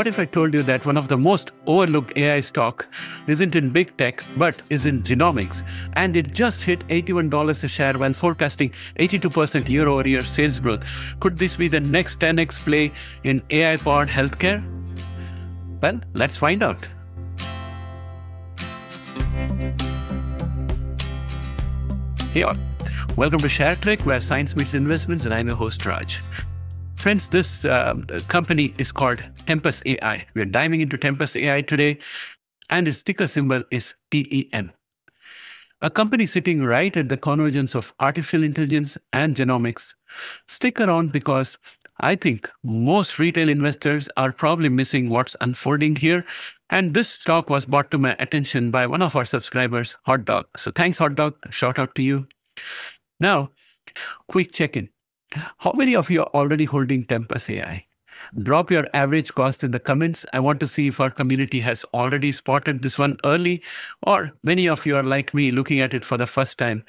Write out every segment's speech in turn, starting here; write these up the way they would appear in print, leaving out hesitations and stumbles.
What if I told you that one of the most overlooked AI stock isn't in big tech, but is in genomics, and it just hit $81 a share when forecasting 82% year-over-year sales growth? Could this be the next 10x play in AI-powered healthcare? Well, let's find out. Hey all, welcome to ShareTreck, where science meets investments, and I'm your host Raj. Friends, this company is called Tempus AI. We're diving into Tempus AI today, and its ticker symbol is TEM. A company sitting right at the convergence of artificial intelligence and genomics. Stick around because I think most retail investors are probably missing what's unfolding here. And this stock was brought to my attention by one of our subscribers, Hot Dog. So thanks, Hot Dog. Shout out to you. Now, quick check-in. How many of you are already holding Tempus AI? Drop your average cost in the comments. I want to see if our community has already spotted this one early, or many of you are like me looking at it for the first time.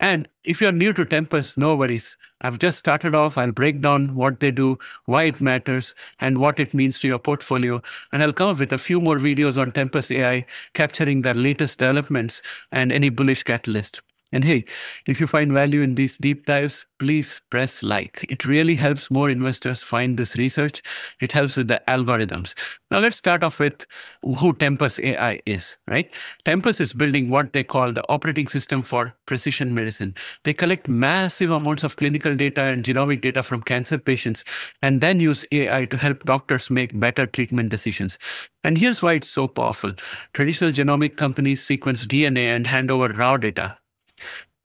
And if you're new to Tempus, no worries. I've just started off. I'll break down what they do, why it matters, and what it means to your portfolio. And I'll come up with a few more videos on Tempus AI, capturing their latest developments and any bullish catalyst. And hey, if you find value in these deep dives, please press like. It really helps more investors find this research. It helps with the algorithms. Now let's start off with who Tempus AI is, right? Tempus is building what they call the operating system for precision medicine. They collect massive amounts of clinical data and genomic data from cancer patients, and then use AI to help doctors make better treatment decisions. And here's why it's so powerful. Traditional genomic companies sequence DNA and hand over raw data.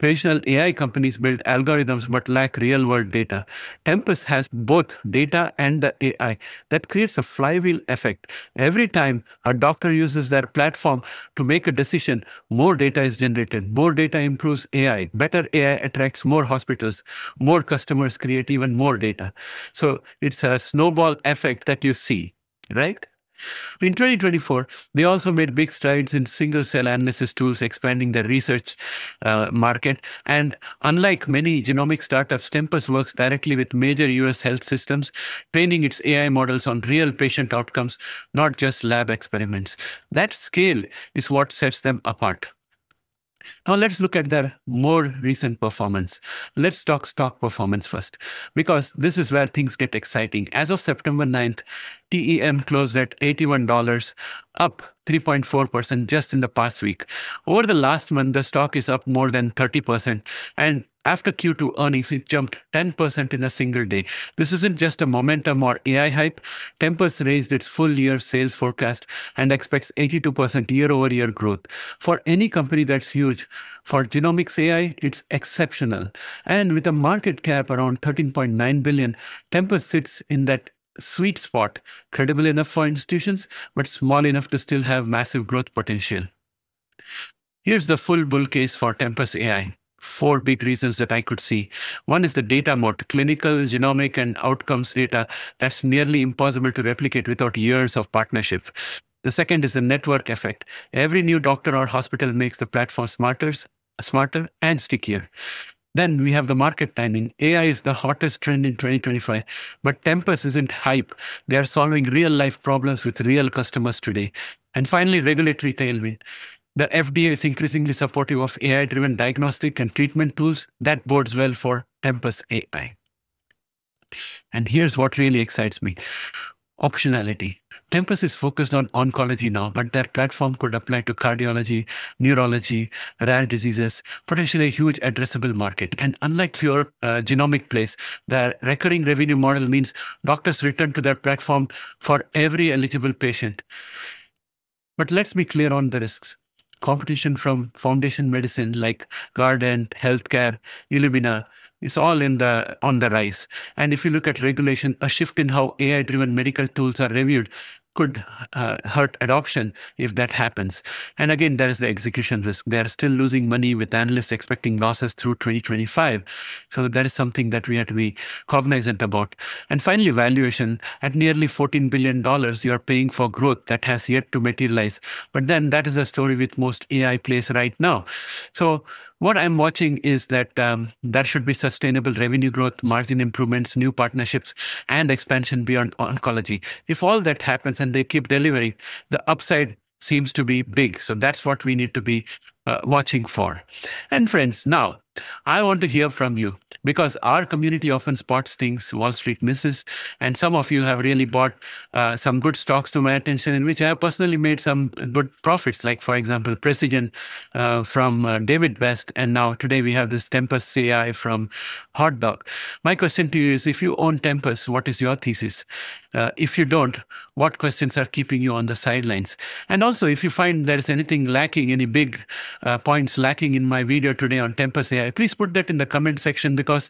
Traditional AI companies build algorithms but lack real-world data. Tempus has both data and the AI. That creates a flywheel effect. Every time a doctor uses their platform to make a decision, more data is generated. More data improves AI. Better AI attracts more hospitals. More customers create even more data. So it's a snowball effect that you see, right? In 2024, they also made big strides in single-cell analysis tools, expanding their research market. And unlike many genomic startups, Tempus works directly with major US health systems, training its AI models on real patient outcomes, not just lab experiments. That scale is what sets them apart. Now let's look at their more recent performance. Let's talk stock performance first, because this is where things get exciting. As of September 9th, TEM closed at $81, up 3.4% just in the past week. Over the last month, the stock is up more than 30%. And after Q2 earnings, it jumped 10% in a single day. This isn't just a momentum or AI hype. Tempus raised its full-year sales forecast and expects 82% year-over-year growth. For any company, that's huge. For genomics AI, it's exceptional. And with a market cap around $13.9 billion, Tempus sits in that sweet spot, credible enough for institutions, but small enough to still have massive growth potential. Here's the full bull case for Tempus AI. Four big reasons that I could see. One is the data moat, clinical, genomic, and outcomes data that's nearly impossible to replicate without years of partnership. The second is the network effect. Every new doctor or hospital makes the platform smarter and stickier. Then we have the market timing. AI is the hottest trend in 2025, but Tempus isn't hype. They are solving real-life problems with real customers today. And finally, regulatory tailwind. The FDA is increasingly supportive of AI-driven diagnostic and treatment tools. That bodes well for Tempus AI. And here's what really excites me. Optionality. Tempus is focused on oncology now, but their platform could apply to cardiology, neurology, rare diseases, potentially a huge addressable market. And unlike pure genomic plays, their recurring revenue model means doctors return to their platform for every eligible patient. But let's be clear on the risks. Competition from Foundation Medicine like Guardant, Healthcare, Illumina, it's all on the rise. And if you look at regulation, a shift in how AI-driven medical tools are reviewed could hurt adoption if that happens. And again, there is the execution risk. They are still losing money with analysts expecting losses through 2025. So that is something that we have to be cognizant about. And finally, valuation. At nearly $14 billion, you are paying for growth that has yet to materialize. But then that is the story with most AI plays right now. So What I'm watching is that there should be sustainable revenue growth, margin improvements, new partnerships, and expansion beyond oncology. If all that happens and they keep delivering, the upside seems to be big. So that's what we need to be watching for. And friends, now I want to hear from you, because our community often spots things Wall Street misses. And some of you have really brought some good stocks to my attention, in which I have personally made some good profits, like, for example, Precision from David Best. And now today we have this Tempus AI from Hot Dog. My question to you is, if you own Tempus, what is your thesis? If you don't, what questions are keeping you on the sidelines? And also, if you find there's anything lacking, any big points lacking in my video today on Tempus AI, please put that in the comment section, because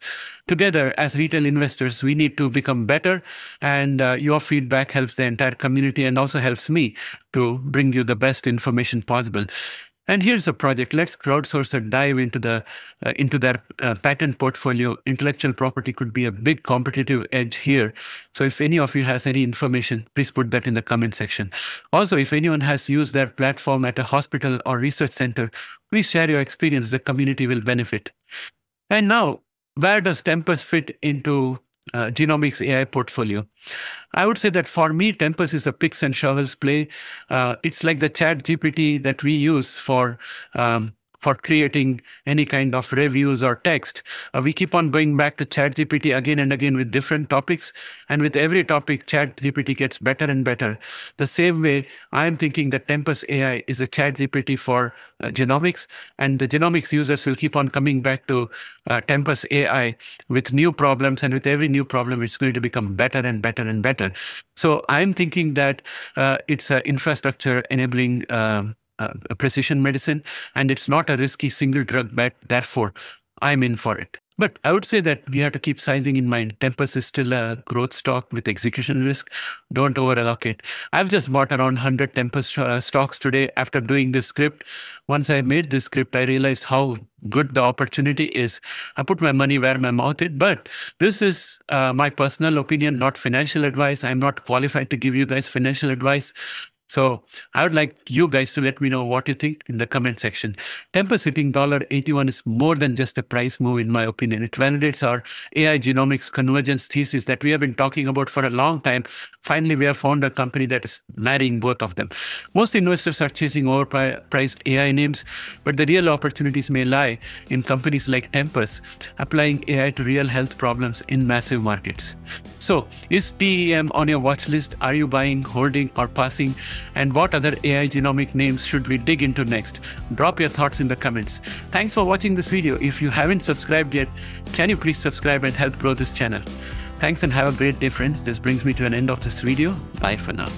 together as retail investors, we need to become better. And your feedback helps the entire community and also helps me to bring you the best information possible. And here's a project. Let's crowdsource a dive into their patent portfolio. Intellectual property could be a big competitive edge here. So if any of you has any information, please put that in the comment section. Also, if anyone has used their platform at a hospital or research center, please share your experience. The community will benefit. And now, where does Tempus fit into genomics AI portfolio? I would say that for me, Tempus is a picks and shovels play. It's like the ChatGPT that we use for creating any kind of reviews or text. We keep on going back to ChatGPT again and again with different topics. And with every topic, ChatGPT gets better and better. The same way, I'm thinking that Tempus AI is a ChatGPT for genomics, and the genomics users will keep on coming back to Tempus AI with new problems, and with every new problem, it's going to become better and better and better. So I'm thinking that it's an infrastructure enabling precision medicine, and it's not a risky single drug bet. Therefore, I'm in for it. But I would say that we have to keep sizing in mind. Tempus is still a growth stock with execution risk. Don't over allocate. I've just bought around 100 Tempus stocks today after doing this script. Once I made this script, I realized how good the opportunity is. I put my money where my mouth is. But this is my personal opinion, not financial advice. I'm not qualified to give you guys financial advice. So I would like you guys to let me know what you think in the comment section. Tempus hitting $81 is more than just a price move, in my opinion. It validates our AI genomics convergence thesis that we have been talking about for a long time. Finally, we have found a company that is marrying both of them. Most investors are chasing overpriced AI names, but the real opportunities may lie in companies like Tempus, applying AI to real health problems in massive markets. So is TEM on your watch list? Are you buying, holding, or passing? And what other AI genomic names should we dig into next? Drop your thoughts in the comments. Thanks for watching this video. If you haven't subscribed yet, can you please subscribe and help grow this channel? Thanks and have a great day, friends. This brings me to an end of this video. Bye for now.